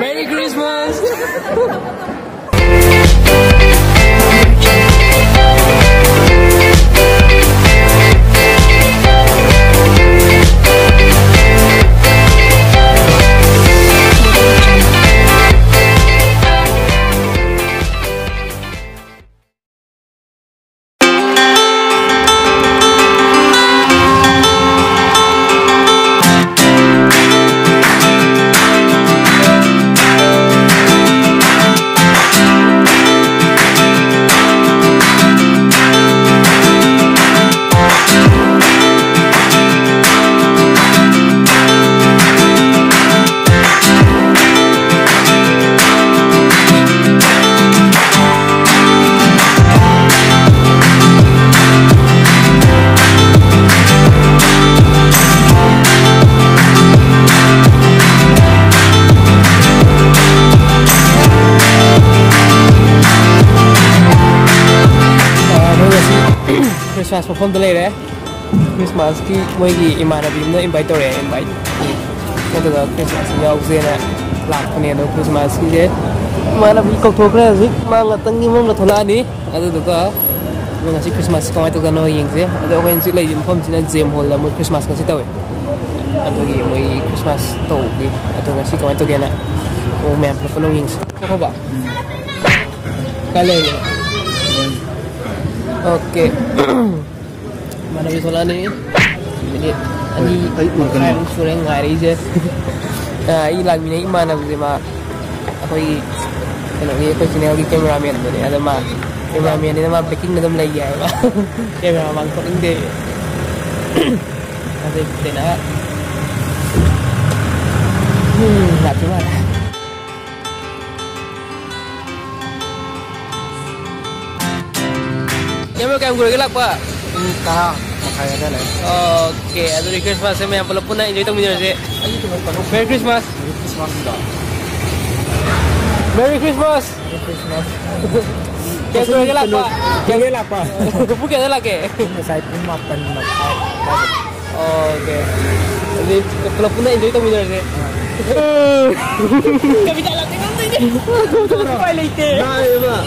Merry Christmas! Christmas perform the later Christmas ki moigi imana bimna invite tore invite kada da Christmas ya uzena lak phane no Christmas ki je mana bi ko thokra ji manga tangi mom la thola ni adu da ka manga si Christmas ka to gano yingse adu when si lai inform china jam hall la mo Christmas ka si tawe adu gi moi Christmas to gi adu ga si ka to gena o mem la phone yingse ka ba kale okay. Mana bhi thola nahi. Ani sureng gari je. Ai lagmi nahi mana bhi ma. Koi hello ye koi channel ki cameraman bane. Ada ma cameraman ne ma packing nadam lai gaya ba. Camera mang ko inde. Ade tena. Natural. Kamu kayak guru gelap pak? Tahu, makanya kan. Oke, aduh Christmas saya yang pelupun aja itu minyak sih. Merry Christmas. Merry Christmas. Kayak guru gelap pak? Kayak gelap pak? Bukan gelap ya? Saya pun makan. Oke, jadi pelupun aja itu minyak sih. Kami tak lagi nanti ni. Kau lagi ke? Dah, mak.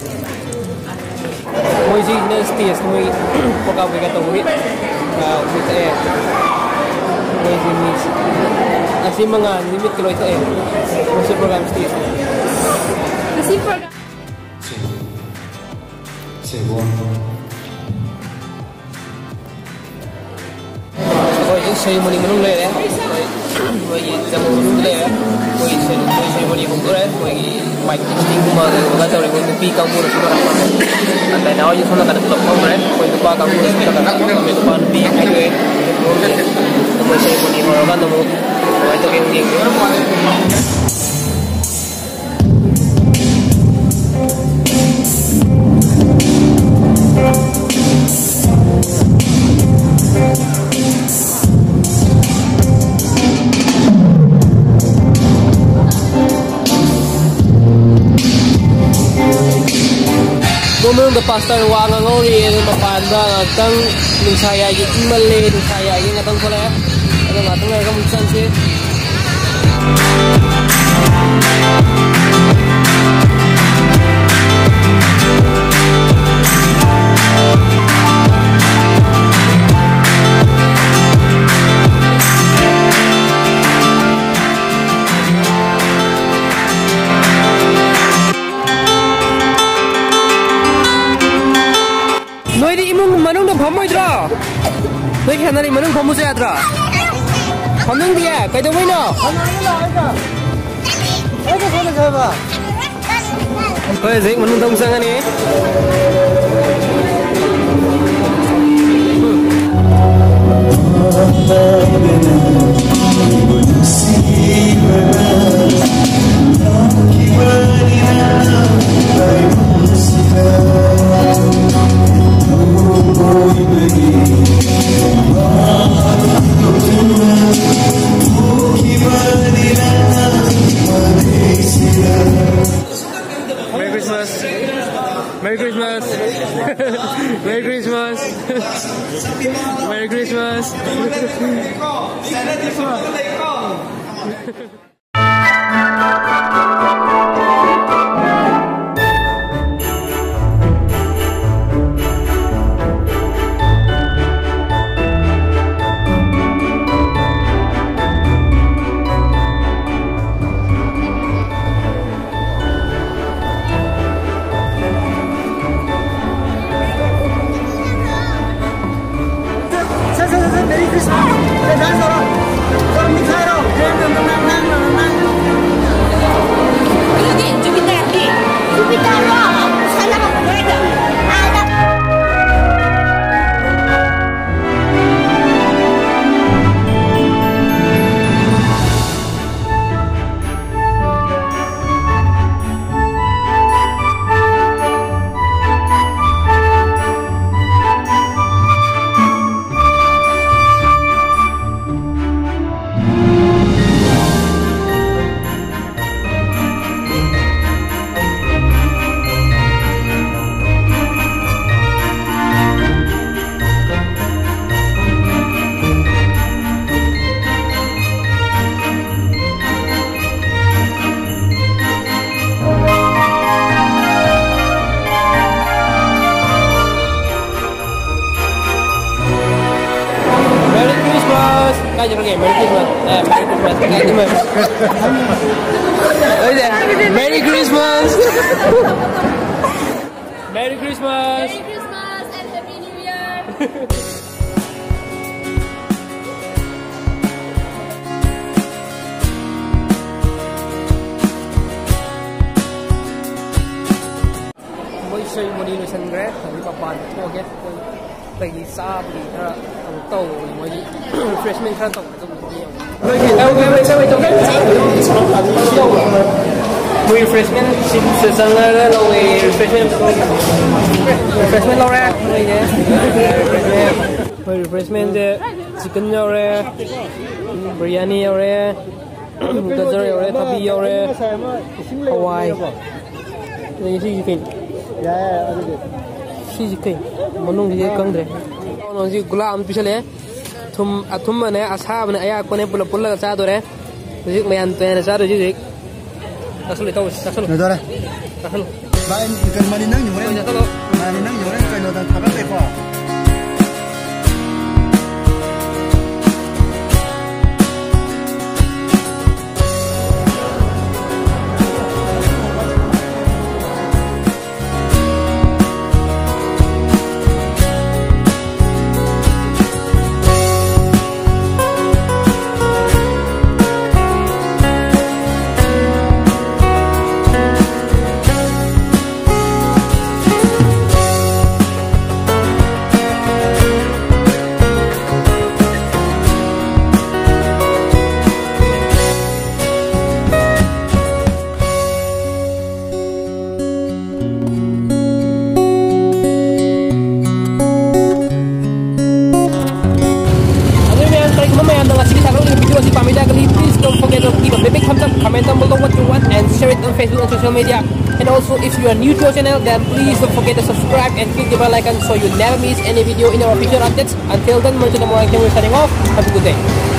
Moji nesties moji poka we gato moji with air moji mis asi mga limit kilo ito air moji program sties kasi program segundo moji sayo muli manong layer moji damo manong layer moji sayo muli manong layer moji mic testing mga gato rin moji pika mura sumarang and then now you can look at the top of it for the back of the back of the back of the back of the the pastor wang ngori mapanda ngatang nisaya gi imale nisaya gi ngatang pole ada ngatang ka musan si Look at that, Manu from Museatra. Come in the air, by the window. Where is it? Manu Tom Sangani? When you see her, don't keep her. Merry Christmas. Merry Christmas. Merry Christmas. Merry Christmas. Merry Christmas. Merry Christmas! Merry Christmas! Merry Christmas and Happy New Year! Moisture body lotion grab, refreshment refreshment since the refreshment chicken biryani Hawaii yeah Thum athumane ashabane ayak pane pulla pulla cha dore music mayan tane cha dore music asuli taw asuli dore asuli main ikan maninang yore maninang yore kaino dan thaba tepo Facebook and social media, and also if you are new to our channel, then please don't forget to subscribe and click the bell icon so you never miss any video in our future updates. Until then, Manichandra, we're signing off. Have a good day.